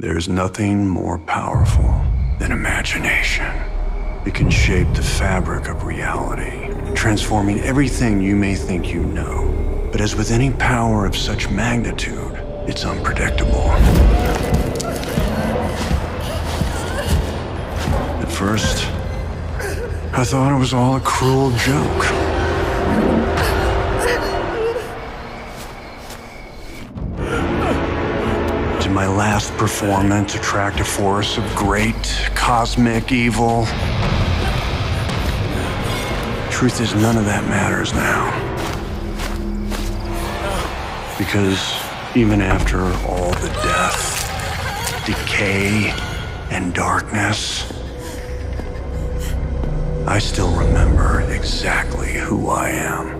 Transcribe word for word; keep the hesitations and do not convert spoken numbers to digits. There's nothing more powerful than imagination. It can shape the fabric of reality, transforming everything you may think you know. But as with any power of such magnitude, it's unpredictable. At first, I thought it was all a cruel joke. My last performance attracted a force of great cosmic evil. Truth is, none of that matters now. Because even after all the death, decay, and darkness, I still remember exactly who I am.